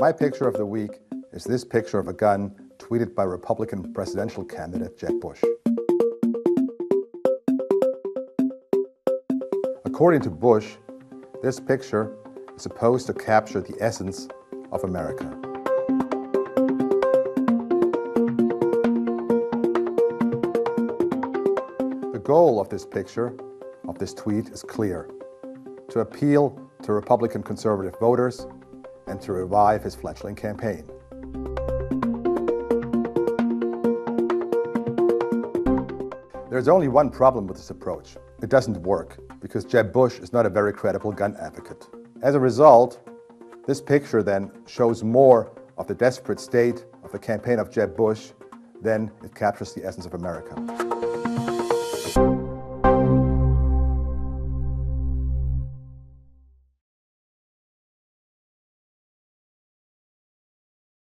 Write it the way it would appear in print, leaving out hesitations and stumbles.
My picture of the week is this picture of a gun tweeted by Republican presidential candidate Jeb Bush. According to Bush, this picture is supposed to capture the essence of America. The goal of this picture, of this tweet, is clear: to appeal to Republican conservative voters and to revive his fledgling campaign. There's only one problem with this approach. It doesn't work, because Jeb Bush is not a very credible gun advocate. As a result, this picture then shows more of the desperate state of the campaign of Jeb Bush than it captures the essence of America.